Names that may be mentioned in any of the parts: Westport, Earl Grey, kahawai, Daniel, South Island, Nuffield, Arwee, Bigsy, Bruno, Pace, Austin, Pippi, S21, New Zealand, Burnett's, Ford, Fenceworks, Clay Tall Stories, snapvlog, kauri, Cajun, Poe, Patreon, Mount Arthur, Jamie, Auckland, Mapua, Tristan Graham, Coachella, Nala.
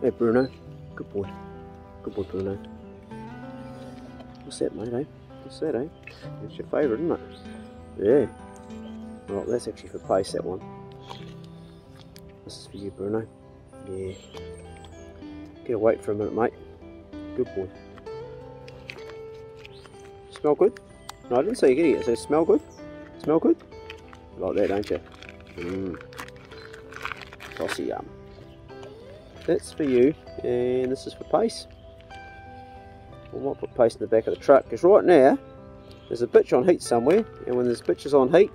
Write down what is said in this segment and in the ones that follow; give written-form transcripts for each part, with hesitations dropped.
Hey Bruno, good boy. Good boy Bruno. What's that mate, eh? What's that, eh? That's your favourite, isn't it? Yeah. Right, that's actually for Pace, that one. This is for you Bruno. Yeah. Get away for a minute mate. Good boy. Smell good? No, I didn't say you get it. So smell good? Smell good? You like that, don't you? Mmm. Tossy yum. That's for you, and this is for Pace. We might put Pace in the back of the truck, because right now, there's a bitch on heat somewhere, and when there's bitches on heat,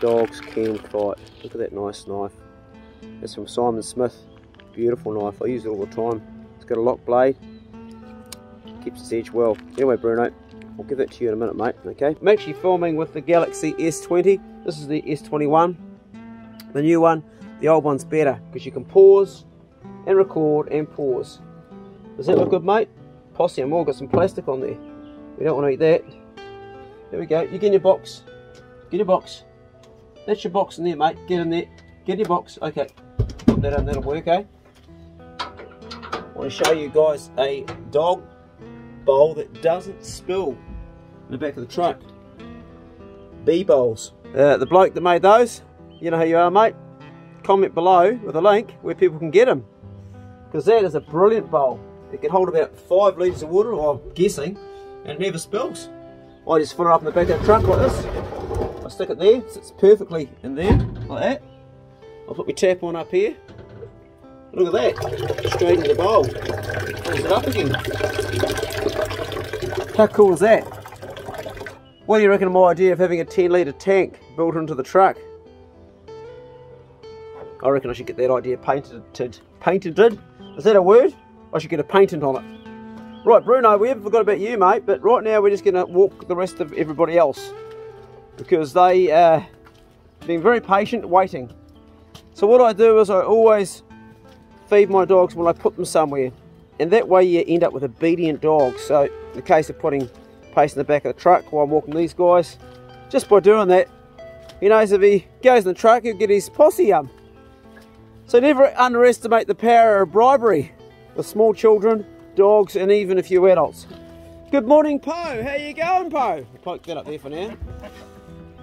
dogs can fight. Look at that nice knife. It's from Simon Smith. Beautiful knife, I use it all the time. It's got a lock blade, keeps its edge well. Anyway Bruno, I'll give that to you in a minute mate, okay? I'm actually filming with the Galaxy S20. This is the S21, the new one. The old one's better, because you can pause, and record, and pause. Does that look good mate? Posse, and we've all got some plastic on there. We don't want to eat that. There we go, you get in your box. Get your box. That's your box in there mate, get in there. Get your box, okay. Put that in, that'll work, eh? I want to show you guys a dog bowl that doesn't spill in the back of the truck. Bee bowls. The bloke that made those, you know who you are mate. Comment below with a link where people can get them, because that is a brilliant bowl. It can hold about 5 litres of water, I'm guessing, and it never spills. I just fill it up in the back of the trunk like this. I stick it there, it sits perfectly in there, like that. I'll put my tap on up here. Look at that, straight in the bowl. Close it up again. How cool is that? What do you reckon of my idea of having a 10-litre tank built into the truck? I reckon I should get that idea painted. Painted? Is that a word? I should get a patent on it. Right, Bruno, we haven't forgot about you, mate, but right now we're just going to walk the rest of everybody else, because they've been very patient waiting. So what I do is I always feed my dogs when I put them somewhere, and that way you end up with obedient dogs. So in the case of putting Pace in the back of the truck while I'm walking these guys, just by doing that, he knows if he goes in the truck, he'll get his posse up. So never underestimate the power of bribery with small children, dogs, and even a few adults. Good morning, Poe. How you going, Poe? We'll poke that up there for now.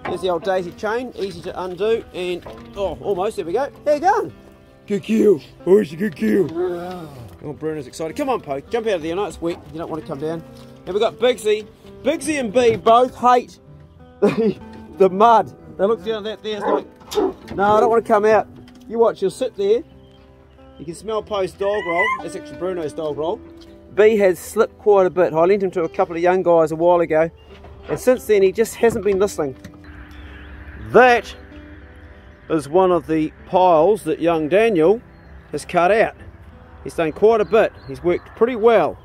There's the old daisy chain, easy to undo, and oh, almost, there we go. How you going? Good kill. Oh, it's a good kill. Oh, Bruno's excited. Come on, Poe. Jump out of there. I know it's wet. You don't want to come down. And we've got Bigsy. Bigsy and Bee both hate the mud. They look down at that there. It's like, no, I don't want to come out. You watch, you'll sit there, you can smell Poe's dog roll, that's actually Bruno's dog roll. Bee has slipped quite a bit. I lent him to a couple of young guys a while ago, and since then he just hasn't been listening. That is one of the piles that young Daniel has cut out. He's done quite a bit, he's worked pretty well.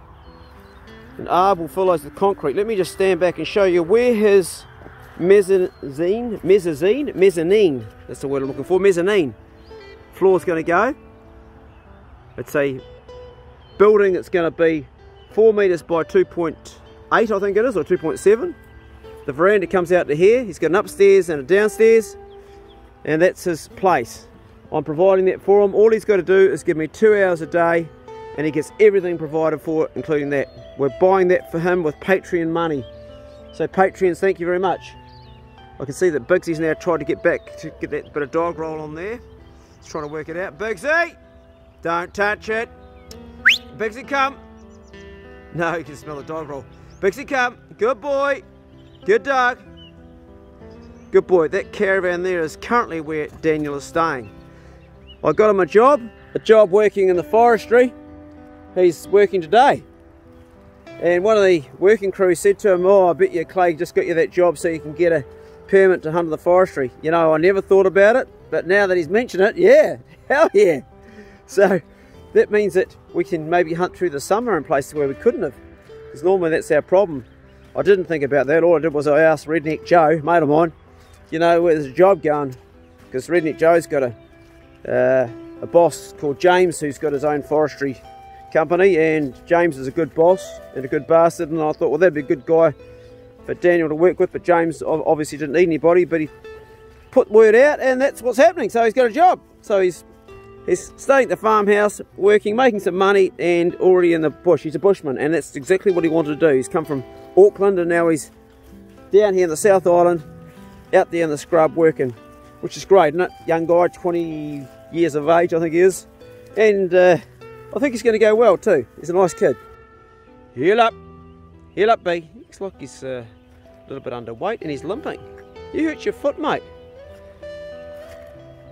An arbor follows the concrete. Let me just stand back and show you where his mezzanine, that's the word I'm looking for, mezzanine. Floor's going to go. It's a building that's going to be 4 metres by 2.8, I think it is, or 2.7. The veranda comes out to here. He's got an upstairs and a downstairs, and that's his place. I'm providing that for him. All he's got to do is give me 2 hours a day, and he gets everything provided for it, including that. We're buying that for him with Patreon money. So Patreons, thank you very much. I can see that Bigsy's now tried to get back to get that bit of dog roll on there. Trying to work it out. Bigsy! Don't touch it. Bigsy, come. No, you can smell the dog roll. Bigsy, come. Good boy. Good dog. Good boy. That caravan there is currently where Daniel is staying. I got him a job working in the forestry. He's working today. And one of the working crew said to him, oh, I bet you Clay just got you that job so you can get a permit to hunt in the forestry. You know, I never thought about it. But now that he's mentioned it, yeah, hell yeah. So that means that we can maybe hunt through the summer in places where we couldn't have. Because normally that's our problem. I didn't think about that. All I did was I asked Redneck Joe, mate of mine, you know, where's the job going? Because Redneck Joe's got a boss called James who's got his own forestry company. And James is a good boss and a good bastard. And I thought, well, that'd be a good guy for Daniel to work with. But James obviously didn't need anybody, but he put word out, and that's what's happening. So he's got a job. So he's He's staying at the farmhouse, working, making some money, and already in the bush. He's a bushman, and that's exactly what he wanted to do. He's come from Auckland, and now he's down here in the South Island, out there in the scrub working, which is great, isn't it? Young guy, 20 years of age, I think he is. And I think he's going to go well too. He's a nice kid. Heel up, B. Looks like he's a little bit underweight, and he's limping. You hurt your foot, mate.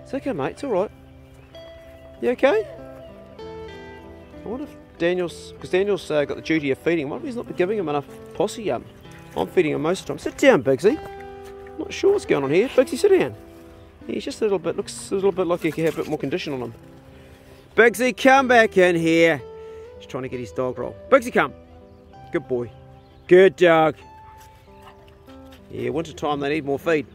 It's okay, mate, it's all right. You okay? I wonder if Daniel's, because Daniel's got the duty of feeding. What if he's not giving him enough posse? I'm feeding him most of the time. Sit down, Bigsy. I'm not sure what's going on here. Bigsy, sit down. He's just a little bit, looks a little bit like he could have a bit more condition on him. Bigsy, come back in here. He's trying to get his dog roll. Bigsy, come. Good boy. Good dog. Yeah, winter time they need more feed.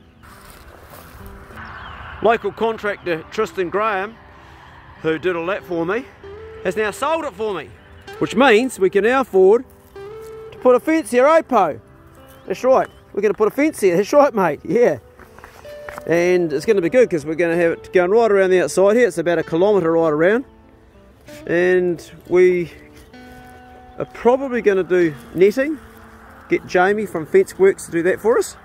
Local contractor Tristan Graham, who did all that for me, has now sold it for me, which means we can now afford to put a fence here, eh, Poe? That's right, we're going to put a fence here, that's right, mate, yeah. And it's going to be good because we're going to have it going right around the outside here. It's about 1 kilometre right around, and we are probably going to do netting, get Jamie from Fenceworks to do that for us.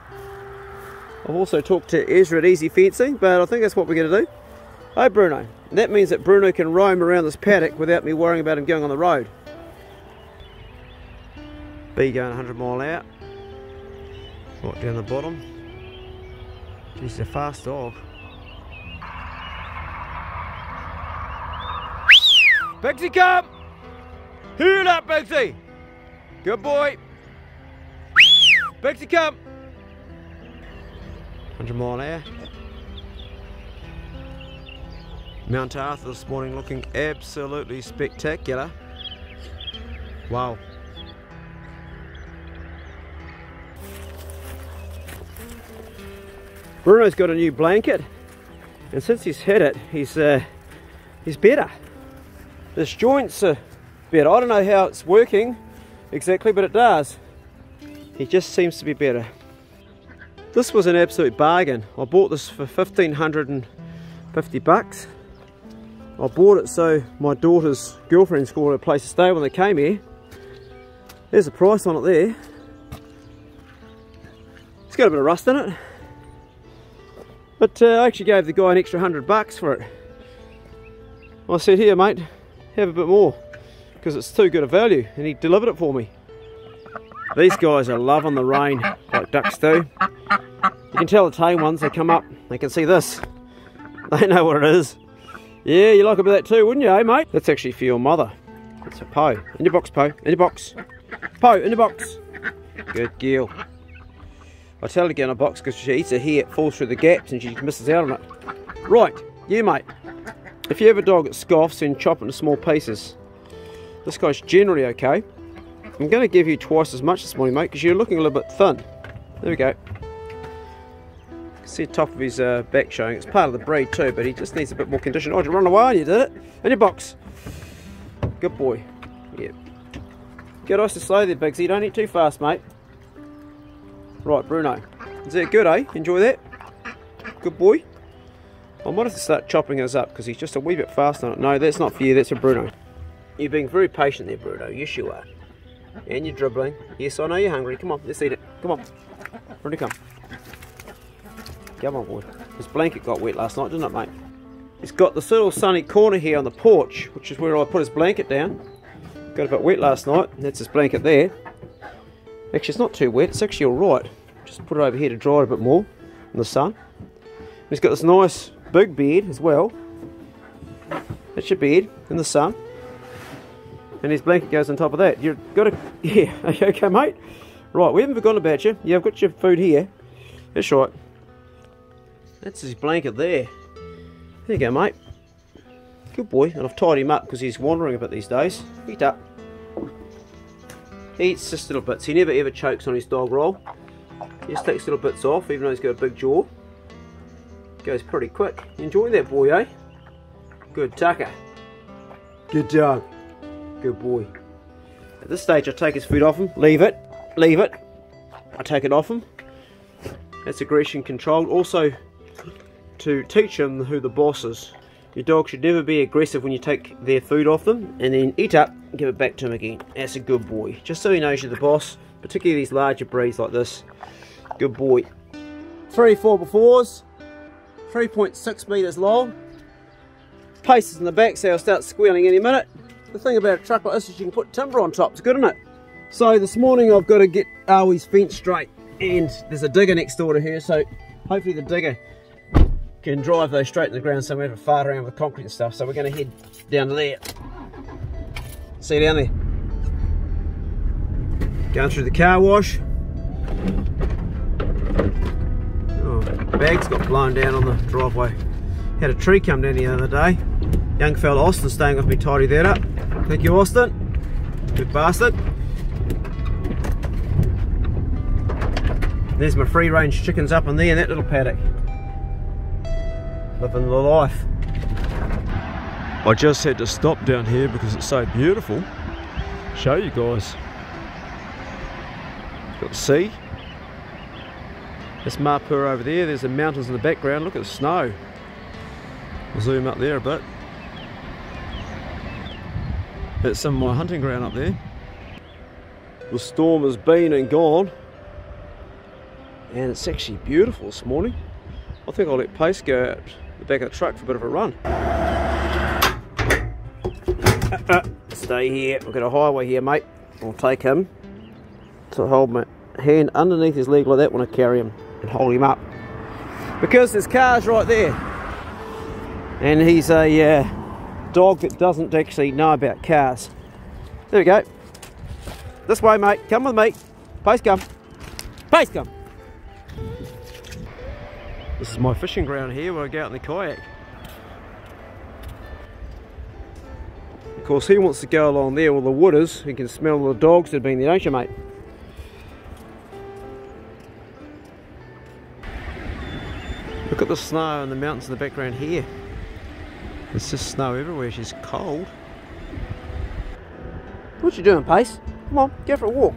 I've also talked to Ezra at Easy Fencing, but I think that's what we're going to do. Hey Bruno, that means that Bruno can roam around this paddock without me worrying about him going on the road. Bee going 100 mile out, right down the bottom. He's a fast dog. Bigsy, come! Heel up, Bigsy! Good boy! Bigsy, come! 100 mile an hour. Mount Arthur this morning looking absolutely spectacular. Wow. Bruno's got a new blanket, and since he's had it, he's better. His joints are better. I don't know how it's working exactly, but it does. He just seems to be better. This was an absolute bargain. I bought this for $1,550. I bought it so my daughter's girlfriend scored a place to stay when they came here. There's a price on it there. It's got a bit of rust in it. But I actually gave the guy an extra $100 for it. I said, here mate, have a bit more, because it's too good a value, and he delivered it for me. These guys are loving the rain, like ducks do. You can tell the tame ones, they come up, they can see this. They know what it is. Yeah, you like a bit of that too, wouldn't you, eh mate? That's actually for your mother. That's for Poe. In your box, Poe, in your box. Poe, in your box. Good girl. I tell her to get in a box because she eats her hair, it falls through the gaps and she misses out on it. Right, you mate. If you have a dog that scoffs, then chop it into small pieces. This guy's generally okay. I'm going to give you twice as much this morning, mate, because you're looking a little bit thin. There we go. You can see the top of his back showing. It's part of the breed too, but he just needs a bit more condition. Oh, did you run away? You did it. In your box. Good boy. Yeah. Get nice and slow there, Bigsy. You don't eat too fast, mate. Right, Bruno. Is that good, eh? Enjoy that? Good boy. I might have to start chopping his up because he's just a wee bit fast on it. No, that's not for you, that's for Bruno. You're being very patient there, Bruno. Yes, you are. And you're dribbling. Yes, I know you're hungry. Come on, let's eat it. Come on. Bruno, come. Come on, boy. His blanket got wet last night, didn't it, mate? He's got this little sunny corner here on the porch, which is where I put his blanket down. Got a bit wet last night, and that's his blanket there. Actually, it's not too wet, it's actually alright. Just put it over here to dry it a bit more in the sun. And he's got this nice big bed as well. That's your bed in the sun. And his blanket goes on top of that. You've got to. Yeah, are you okay, mate? Right, we haven't forgotten about you. Yeah, I've got your food here. That's right. That's his blanket there. There you go, mate. Good boy. And I've tied him up because he's wandering a bit these days. Eat up. He eats just little bits. He never ever chokes on his dog roll. He just takes little bits off, even though he's got a big jaw. Goes pretty quick. Enjoy that boy, eh? Good tucker. Good dog. Good boy. At this stage, I take his food off him. Leave it. Leave it. I take it off him. That's aggression controlled. Also, to teach him who the boss is. Your dog should never be aggressive when you take their food off them, and then eat up and give it back to him again. That's a good boy. Just so he knows you're the boss, particularly these larger breeds like this. Good boy. 3 4x4s, 3.6 metres long. Pace is in the back, so he'll start squealing any minute. The thing about a truck like this is you can put timber on top. It's good, isn't it? So this morning I've got to get Arwee's fence straight, and there's a digger next door to her, so hopefully the digger can drive those straight in the ground so we don't have to fart around with concrete and stuff. So we're going to head down to there. See you down there. Going through the car wash. Oh, the bags got blown down on the driveway. Had a tree come down the other day. Young fella Austin staying with me, tidy that up. Thank you, Austin. Good bastard. There's my free range chickens up in there in that little paddock. Living the life. I just had to stop down here because it's so beautiful. Show you guys. Got the sea. That's Mapua over there. There's the mountains in the background. Look at the snow. I'll zoom up there a bit. That's some of my hunting ground up there. The storm has been and gone, and it's actually beautiful this morning. I think I'll let Pace go out the back of the truck for a bit of a run. Stay here. We've got a highway here, mate. I'll take him. So I hold my hand underneath his leg like that when I carry him and hold him up, because there's cars right there, and he's a dog that doesn't actually know about cars. There we go. This way, mate. Come with me. Pace, come. Pace, come. This is my fishing ground here where I go out in the kayak. Of course he wants to go along there with the wooders. He can smell the dogs that have been there, don't you, mate? Look at the snow and the mountains in the background here. It's just snow everywhere. She's cold. What you doing, Pace? Come on, go for a walk.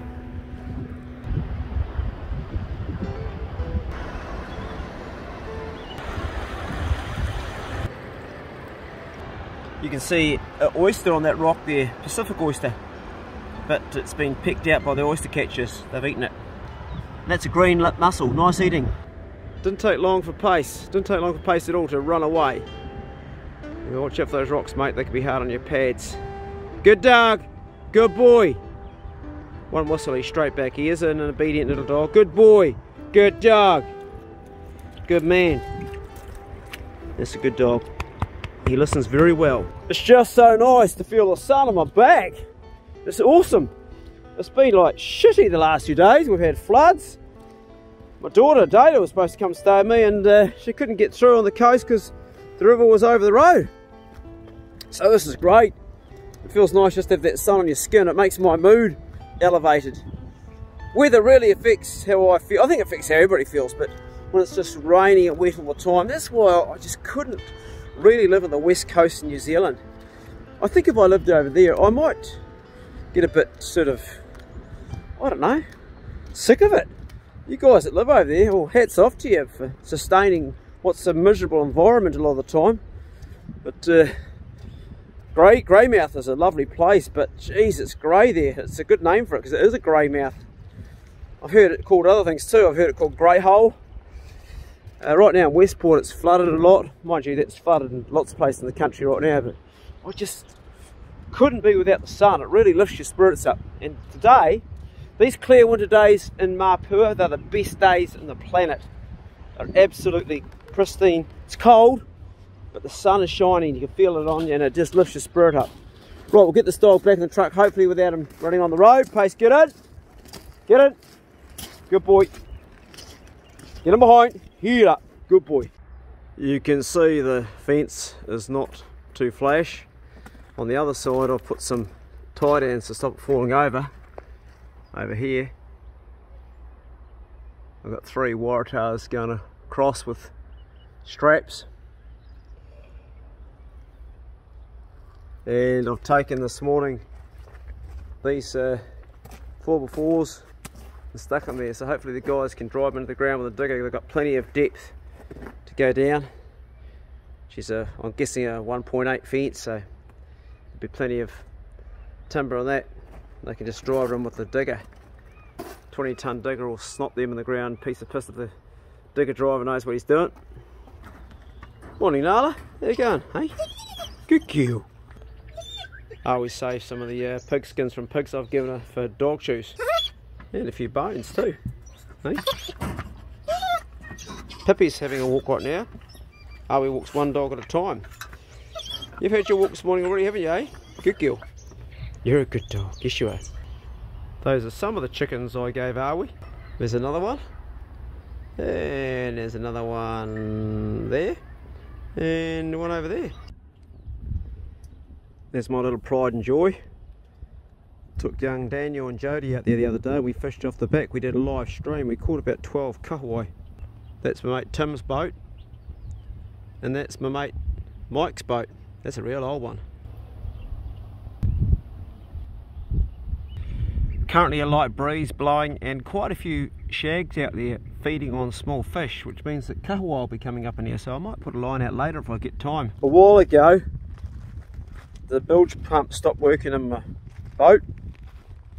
You can see an oyster on that rock there, Pacific oyster, but it's been picked out by the oyster catchers. They've eaten it. And that's a green lip mussel. Nice eating. Didn't take long for Pace. Didn't take long for Pace at all to run away. You watch out for those rocks, mate. They can be hard on your pads. Good dog. Good boy. One whistle, he's straight back. He is an obedient little dog. Good boy. Good dog. Good man. That's a good dog. He listens very well. It's just so nice to feel the sun on my back. It's awesome. It's been like shitty the last few days. We've had floods. My daughter, Dana, was supposed to come stay with me, and she couldn't get through on the coast because the river was over the road. So this is great. It feels nice just to have that sun on your skin. It makes my mood elevated. Weather really affects how I feel. I think it affects how everybody feels, but when it's just rainy and wet all the time, that's why I just couldn't really live on the west coast of New Zealand. I think if I lived over there, I might get a bit sort of, I don't know, sick of it. You guys that live over there, well, hats off to you for sustaining what's a miserable environment a lot of the time. But Greymouth is a lovely place, but geez, it's grey there. It's a good name for it because it is a greymouth. I've heard it called other things too. I've heard it called grey hole. Right now in Westport it's flooded a lot. Mind you, that's flooded in lots of places in the country right now, but I just couldn't be without the sun. It really lifts your spirits up. And today, these clear winter days in Mapua, they're the best days on the planet. They're absolutely pristine. It's cold, but the sun is shining. You can feel it on you, and it just lifts your spirit up. Right, we'll get this dog back in the truck, hopefully without him running on the road. Pace, get in. Get in. Good boy. Get him behind. Heat up, good boy. You can see the fence is not too flash. On the other side I've put some tie downs to stop it falling over. Over here I've got 3 waratahs going across with straps. And I've taken this morning these 4x4s stuck on there, so hopefully the guys can drive into the ground with a digger. They've got plenty of depth to go down. She's a, I'm guessing a 1.8 fence, so there'll be plenty of timber on that. They can just drive them with the digger. 20-ton digger will snot them in the ground, piece of piss if the digger driver knows what he's doing. Morning, Nala. How you going, hey? Good girl. I always save some of the pig skins from pigs I've given her for dog chews. And a few bones too. Hey? Pippi's having a walk right now. Arwee walks one dog at a time. You've had your walk this morning already, haven't you, eh? Good girl. You're a good dog, yes you are. Those are some of the chickens I gave Arwee. There's another one. And there's another one there. And one over there. There's my little pride and joy. Took young Daniel and Jody out there the other day. We fished off the back, we did a live stream. We caught about 12 kahawai. That's my mate Tim's boat. And that's my mate Mike's boat. That's a real old one. Currently a light breeze blowing and quite a few shags out there feeding on small fish, which means that kahawai will be coming up in here, so I might put a line out later if I get time. A while ago the bilge pump stopped working in my boat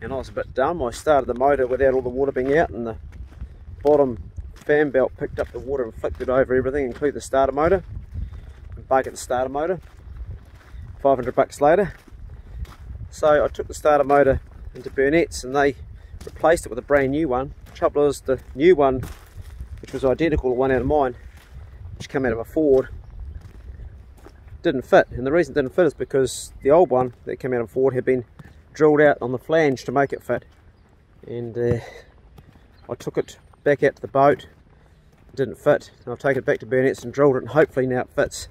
and I was a bit dumb. I started the motor without all the water being out and the bottom fan belt picked up the water and flicked it over everything, including the starter motor. Bug at the starter motor. $500 later. So I took the starter motor into Burnett's and they replaced it with a brand new one. The trouble is the new one, which was identical to one out of mine, which came out of a Ford, didn't fit. And the reason it didn't fit is because the old one that came out of Ford had been drilled out on the flange to make it fit. And I took it back out to the boat, it didn't fit, and I've taken it back to Burnett's and drilled it and hopefully now it fits.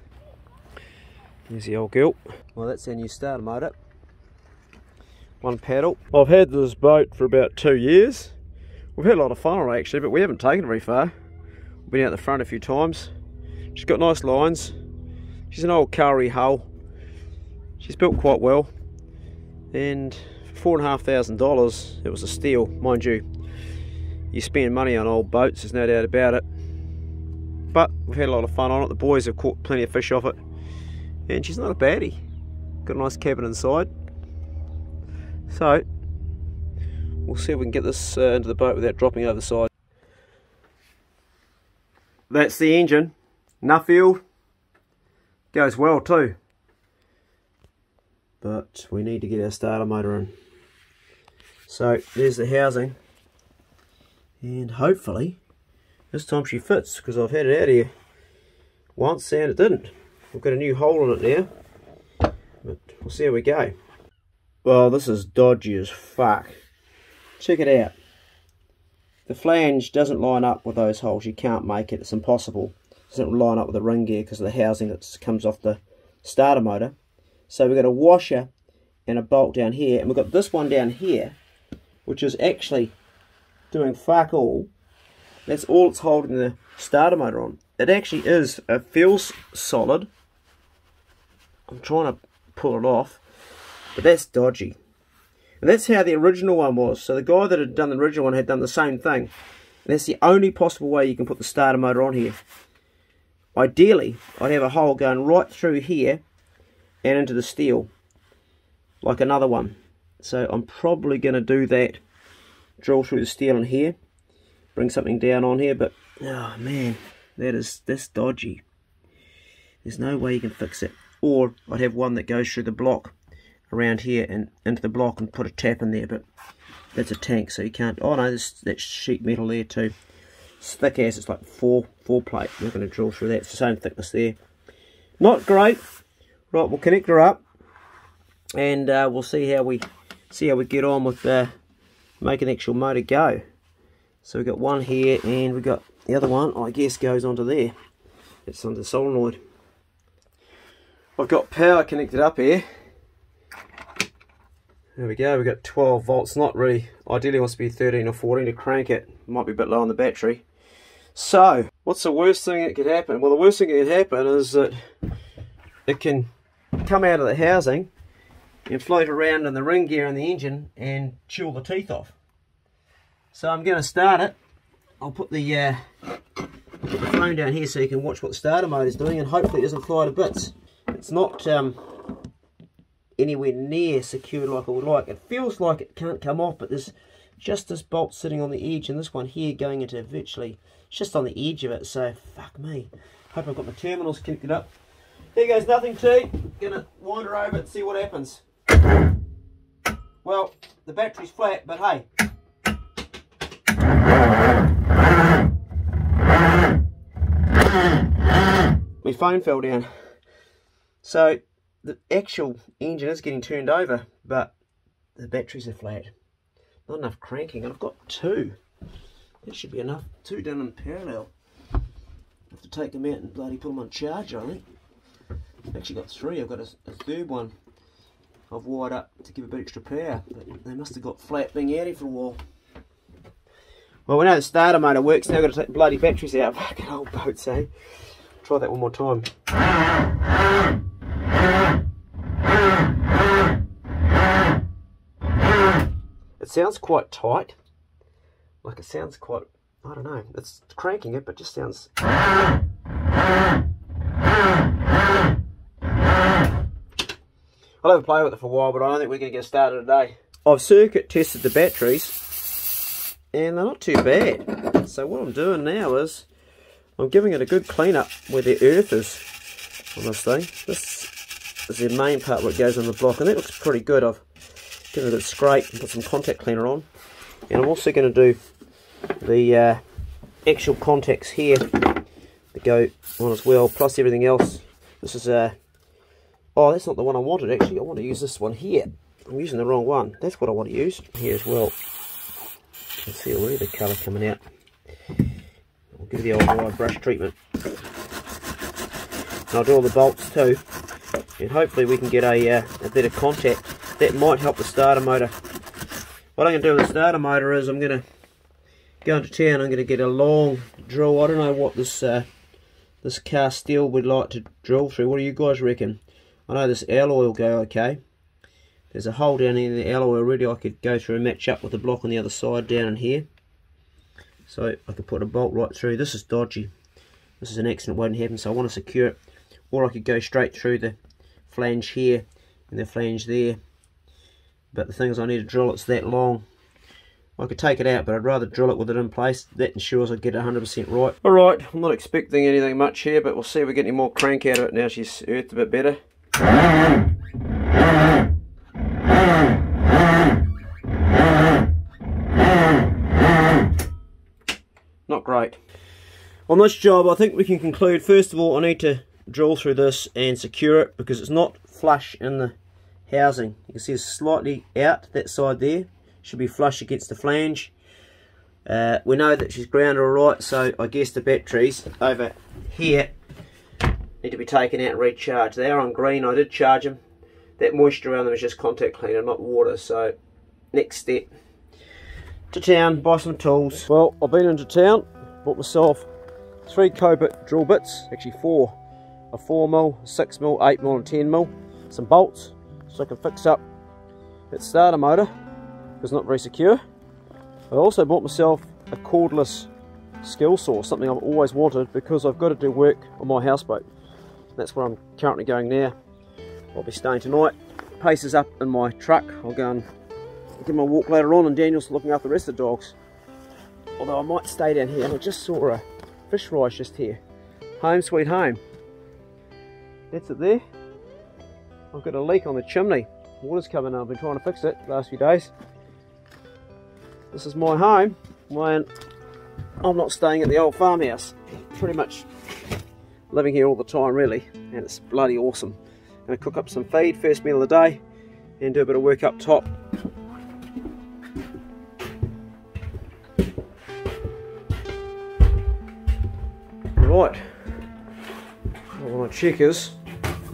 There's the old girl. Well, that's our new starter motor. One paddle. I've had this boat for about 2 years. We've had a lot of fun on it actually, but we haven't taken it very far. We've been out the front a few times. She's got nice lines. She's an old kauri hull. She's built quite well. And for $4,500, it was a steal, mind you. You spend money on old boats, there's no doubt about it. But we've had a lot of fun on it. The boys have caught plenty of fish off it. And she's not a baddie. Got a nice cabin inside. So, we'll see if we can get this into the boat without dropping over the side. That's the engine. Nuffield. Goes well too. But we need to get our starter motor in. So, there's the housing. And hopefully, this time she fits, because I've had it out here once and it didn't. We've got a new hole in it now. But we'll see how we go. Well, this is dodgy as fuck. Check it out. The flange doesn't line up with those holes. You can't make it. It's impossible. It doesn't line up with the ring gear because of the housing that comes off the starter motor. So we've got a washer and a bolt down here. And we've got this one down here, which is actually doing fuck all. That's all it's holding the starter motor on. It actually is. It feels solid. I'm trying to pull it off. But that's dodgy. And that's how the original one was. So the guy that had done the original one had done the same thing. And that's the only possible way you can put the starter motor on here. Ideally, I'd have a hole going right through here and into the steel. Like another one. So I'm probably going to do that. Drill through the steel in here. Bring something down on here. But, oh man, that's dodgy. There's no way you can fix it. Or I'd have one that goes through the block. Around here and into the block and put a tap in there, but that's a tank, so you can't. Oh no, that's sheet metal there too. It's thick as, it's like four plate. We're going to drill through that. It's the same thickness there. Not great. Right, we'll connect her up and we'll see how we get on with making the actual motor go. So we've got one here and we've got the other one, I guess, goes onto there. It's under the solenoid. I've got power connected up here. There we go, we've got 12 volts, not really, ideally it wants to be 13 or 14 to crank it, might be a bit low on the battery. So, what's the worst thing that could happen? Well, the worst thing that could happen is that it can come out of the housing and float around in the ring gear in the engine and chew all the teeth off. So I'm going to start it. I'll put the put the phone down here so you can watch what the starter mode is doing, and hopefully it doesn't fly to bits. It's not anywhere near secured like I would like. It feels like it can't come off, but there's just this bolt sitting on the edge, and this one here going into virtually, it's just on the edge of it, so fuck me. Hope I've got my terminals connected up. There goes nothing to, gonna wander over and see what happens. Well, the battery's flat, but hey. My phone fell down. So the actual engine is getting turned over, but the batteries are flat. Not enough cranking, and I've got two. That should be enough. Two done in parallel. I have to take them out and bloody put them on charger, I think. I've actually got three. I've got a third one I've wired up to give a bit extra power. But they must have got flat being out here for a while. Well, we know the starter motor works. Now I've got to take the bloody batteries out. Fucking old boats, eh? Try that one more time. It sounds quite tight. Like it sounds quite, I don't know, it's cranking it, but it just sounds. I'll have a play with it for a while, but I don't think we're going to get started today. I've circuit tested the batteries, and they're not too bad. So what I'm doing now is, I'm giving it a good clean up where the earth is on this thing. This is the main part where it goes on the block, and that looks pretty good. I've given it a scrape and put some contact cleaner on. And I'm also going to do the actual contacts here that go on as well, plus everything else. This is a, oh, that's not the one I wanted actually. I want to use this one here. I'm using the wrong one. That's what I want to use here as well. You can see already the colour coming out. I'll give the old wide brush treatment. And I'll do all the bolts too. And hopefully we can get a better contact. That might help the starter motor. What I'm going to do with the starter motor is I'm going to go into town, I'm going to get a long drill. I don't know what this this cast steel would like to drill through. What do you guys reckon? I know this alloy will go okay. There's a hole down in the alloy already I could go through and match up with the block on the other side down in here. So I could put a bolt right through. This is dodgy. This is an accident waiting to happen, so I want to secure it. Or I could go straight through the flange here and the flange there. But the thing is, I need to drill it's that long. I could take it out, but I'd rather drill it with it in place. That ensures I get it 100% right. All right, I'm not expecting anything much here, but we'll see if we get any more crank out of it now she's earthed a bit better. Not great. On this job, I think we can conclude, first of all, I need to drill through this and secure it because it's not flush in the housing. You can see it's slightly out that side there, should be flush against the flange. We know that she's grounded alright, so I guess the batteries over here need to be taken out and recharged. They are on green, I did charge them. That moisture around them is just contact cleaner, not water, so next step to town, buy some tools. Well, I've been into town, bought myself three cobit drill bits, actually four, a 4mm, 6mm, 8mm and 10mm, some bolts, so I can fix up that starter motor, because it's not very secure. I also bought myself a cordless skill saw, something I've always wanted because I've got to do work on my houseboat. That's where I'm currently going now. I'll be staying tonight. Pace is up in my truck. I'll go and give him a walk later on, and Daniel's looking after the rest of the dogs. Although I might stay down here, and I just saw a fish rise just here. Home sweet home. That's it there. I've got a leak on the chimney. Water's coming out. I've been trying to fix it the last few days. This is my home. I'm not staying at the old farmhouse. Pretty much living here all the time, really. And it's bloody awesome. I'm going to cook up some feed, first meal of the day, and do a bit of work up top. Right. What I want to check is,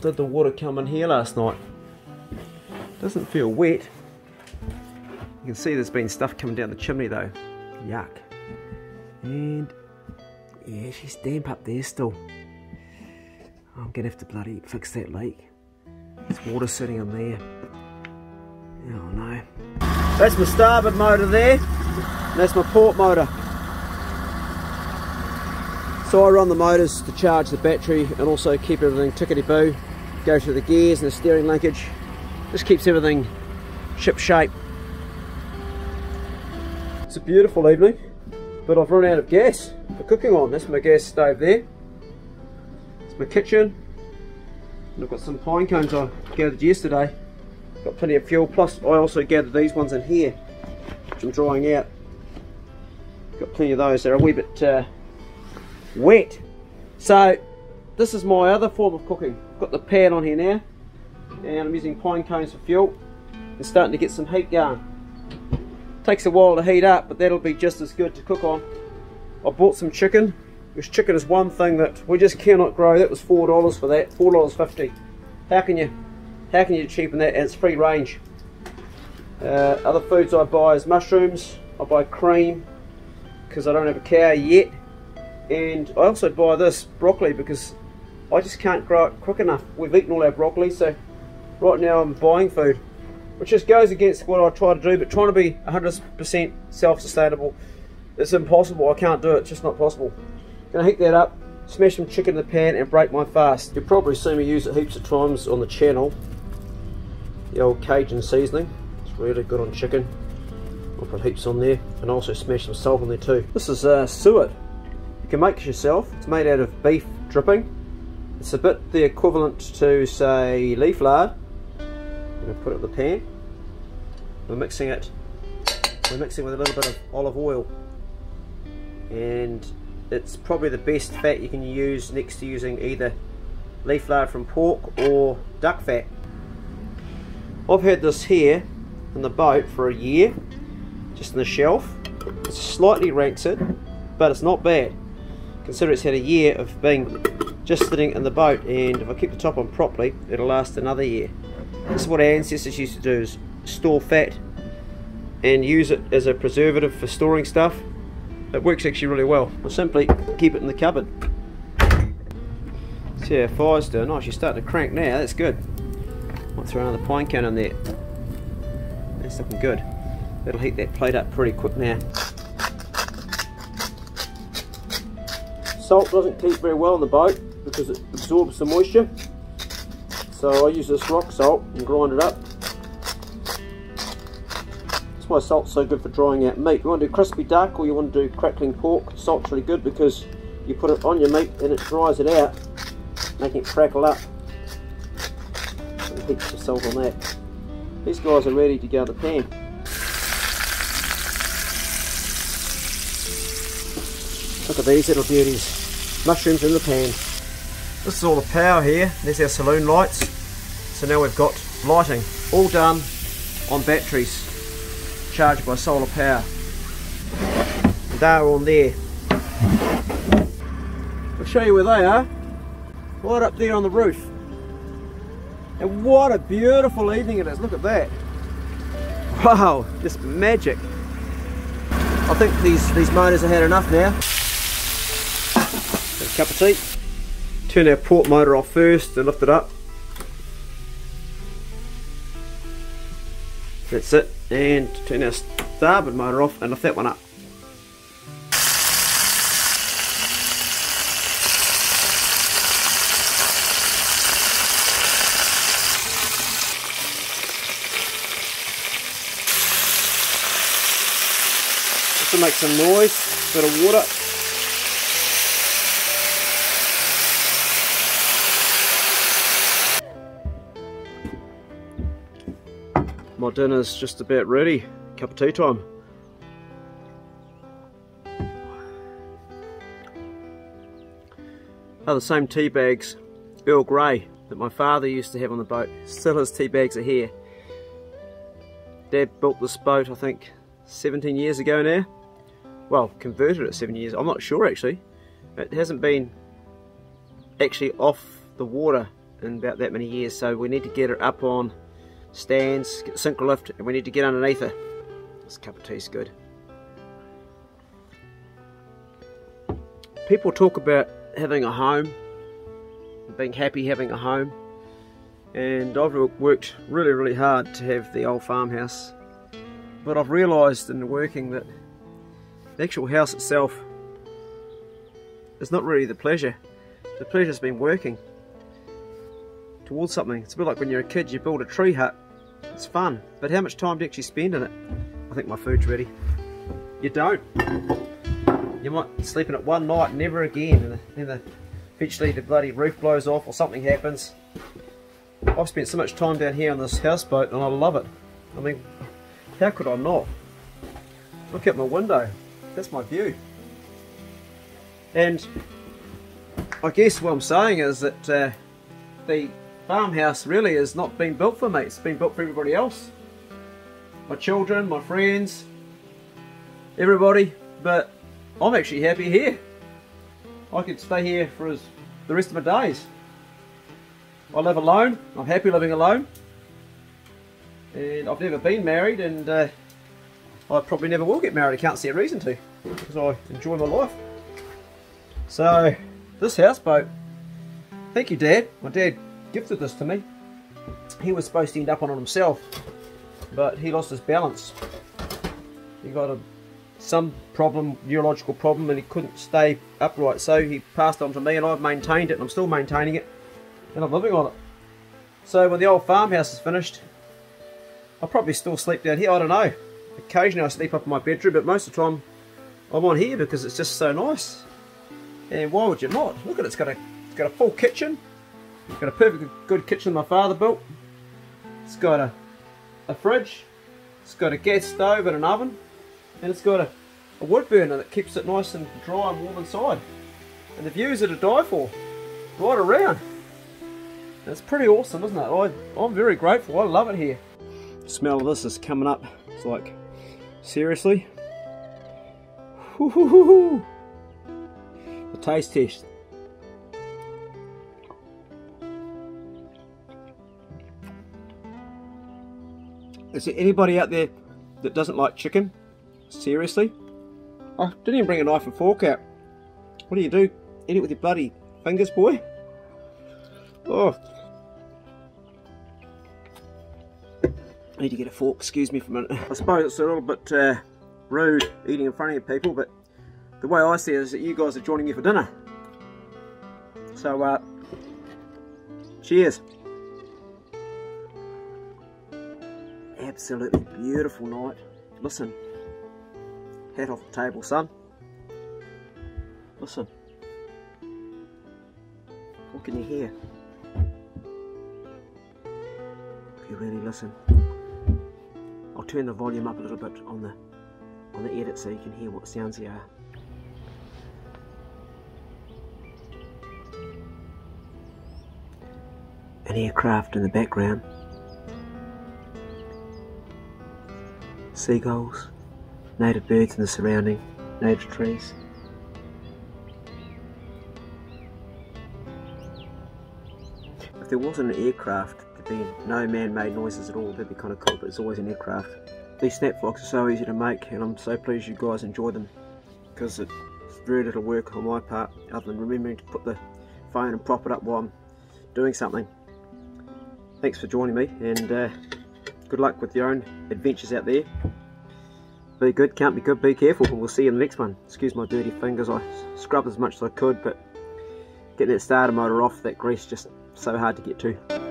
did the water come in here last night? Doesn't feel wet. You can see there's been stuff coming down the chimney though. Yuck. And yeah, she's damp up there still. I'm gonna have to bloody fix that leak. There's water sitting in there. Oh no. That's my starboard motor there. And that's my port motor. So I run the motors to charge the battery and also keep everything tickety-boo. Go through the gears and the steering linkage. This keeps everything ship-shape. It's a beautiful evening, but I've run out of gas for cooking on. That's my gas stove there. It's my kitchen. And I've got some pine cones I gathered yesterday. Got plenty of fuel, plus I also gathered these ones in here, which I'm drying out. Got plenty of those, they're a wee bit wet. So this is my other form of cooking. I've got the pan on here now, and I'm using pine cones for fuel. It's starting to get some heat going. Takes a while to heat up, but that'll be just as good to cook on. I bought some chicken, because chicken is one thing that we just cannot grow. That was $4 for that, $4.50. How can you cheapen that? And it's free range. Other foods I buy is mushrooms. I buy cream because I don't have a cow yet, and I also buy this broccoli because I just can't grow it quick enough. We've eaten all our broccoli, so right now I'm buying food, which just goes against what I try to do. But trying to be 100% self-sustainable, it's impossible. I can't do it. It's just not possible. Gonna heat that up, smash some chicken in the pan, and break my fast. You'll probably see me use it heaps of times on the channel. The old Cajun seasoning, it's really good on chicken. I'll put heaps on there, and also smash some salt on there too. This is suet. You can make it yourself. It's made out of beef dripping. It's a bit the equivalent to, say, leaf lard. I'm going to put it in the pan. We're mixing with a little bit of olive oil, and it's probably the best fat you can use next to using either leaf lard from pork or duck fat. I've had this here in the boat for a year, just on the shelf. It's slightly rancid, but it's not bad. Consider it's had a year of being just sitting in the boat, and if I keep the top on properly, it'll last another year. This is what our ancestors used to do, is store fat and use it as a preservative for storing stuff. It works actually really well. We'll simply keep it in the cupboard. See how fire's doing. Oh, she's starting to crank now, that's good. Might throw another pine cone in there. That's looking good. That'll heat that plate up pretty quick now. Salt doesn't keep very well in the boat because it absorbs the moisture. So I use this rock salt and grind it up. That's why salt's so good for drying out meat. You want to do crispy duck or you want to do crackling pork. Salt's really good because you put it on your meat and it dries it out, making it crackle up. Heaps of salt on that. These guys are ready to go to the pan. Look at these little beauties. Mushrooms in the pan. This is all the power here. There's our saloon lights. So now we've got lighting. All done on batteries. Charged by solar power. And they're on there. I'll show you where they are. Right up there on the roof. And what a beautiful evening it is, look at that. Wow, just magic. I think these motors have had enough now. Got a cup of tea. Turn our port motor off first and lift it up. That's it. And turn our starboard motor off and lift that one up. To make some noise, a bit of water. My dinner's just about ready. Cup of tea time. Are the same tea bags, Earl Grey, that my father used to have on the boat. Still his tea bags are here. Dad built this boat, I think, 17 years ago now. Well, converted at 7 years, I'm not sure actually. It hasn't been actually off the water in about that many years, so we need to get it up on stands, get the sinker lift, and we need to get underneath it. This cup of tea's good. People talk about having a home, being happy having a home, and I've worked really, really hard to have the old farmhouse, but I've realised in working that the actual house itself It's not really the pleasure. The pleasure's been working towards something. It's a bit like when you're a kid, you build a tree hut. It's fun, but how much time do you actually spend in it? I think my food's ready. You don't. You might sleep in it one night, never again, and then eventually the bloody roof blows off or something happens. I've spent so much time down here on this houseboat and I love it. I mean, how could I not? Look out my window, that's my view. And I guess what I'm saying is that the farmhouse really is not being built for me, it's been built for everybody else. My children, my friends, everybody, but I'm actually happy here. I could stay here for the rest of my days. I live alone, I'm happy living alone, and I've never been married, and I probably never will get married. I can't see a reason to, because I enjoy my life. So this houseboat, thank you Dad, my dad gifted this to me. He was supposed to end up on it himself, but he lost his balance. He got some problem, neurological problem, and he couldn't stay upright, so he passed on to me, and I've maintained it, and I'm still maintaining it, and I'm living on it. So when the old farmhouse is finished, I'll probably still sleep down here, I don't know. Occasionally I sleep up in my bedroom, but most of the time I'm on here because it's just so nice. And why would you not? Look at it, it's got a full kitchen. It's got a perfectly good kitchen my father built. It's got a fridge. It's got a gas stove and an oven. And it's got a wood burner that keeps it nice and dry and warm inside. And the views are to die for, right around. And it's pretty awesome, isn't it? I'm very grateful, I love it here. The smell of this is coming up. It's like, seriously? Woo-hoo-hoo-hoo. The taste test. Is there anybody out there that doesn't like chicken? Seriously? I didn't even bring a knife and fork out. What do? Eat it with your bloody fingers, boy? Oh. I need to get a fork, excuse me for a minute. I suppose it's a little bit rude eating in front of you people, but the way I see it is that you guys are joining me for dinner. So, cheers. Absolutely beautiful night. Listen. Hat off the table, son. Listen. What can you hear? If you really listen. I'll turn the volume up a little bit on the edit so you can hear what sounds there are. An aircraft in the background. Seagulls. Native birds in the surrounding, native trees. If there wasn't an aircraft, there'd be no man-made noises at all. That'd be kind of cool, but it's always an aircraft. These snap vlogs are so easy to make, and I'm so pleased you guys enjoy them, because it's very little work on my part, other than remembering to put the phone and prop it up while I'm doing something. Thanks for joining me, and good luck with your own adventures out there. Be good, can't be good, be careful, and we'll see you in the next one. Excuse my dirty fingers, I scrubbed as much as I could, but getting that starter motor off, that grease just so hard to get to.